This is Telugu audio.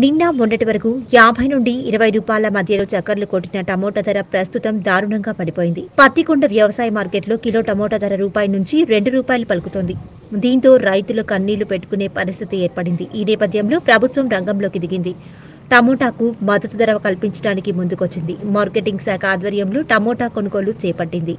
నిన్న మొన్నటి వరకు 50 నుండి 20 రూపాయల మధ్యలో చక్కర్లు కొట్టిన టమోటా ధర ప్రస్తుతం దారుణంగా పడిపోయింది. పత్తికొండ వ్యవసాయ మార్కెట్లో కిలో టమోటా ధర రూపాయి నుంచి 2 రూపాయలు పలుకుతోంది. దీంతో రైతులు కన్నీళ్లు పెట్టుకునే పరిస్థితి ఏర్పడింది. ఈ నేపథ్యంలో ప్రభుత్వం రంగంలోకి దిగింది. టమోటాకు మద్దతు ధర కల్పించడానికి ముందుకొచ్చింది. మార్కెటింగ్ శాఖ ఆధ్వర్యంలో టమోటా కొనుగోలు చేపట్టింది.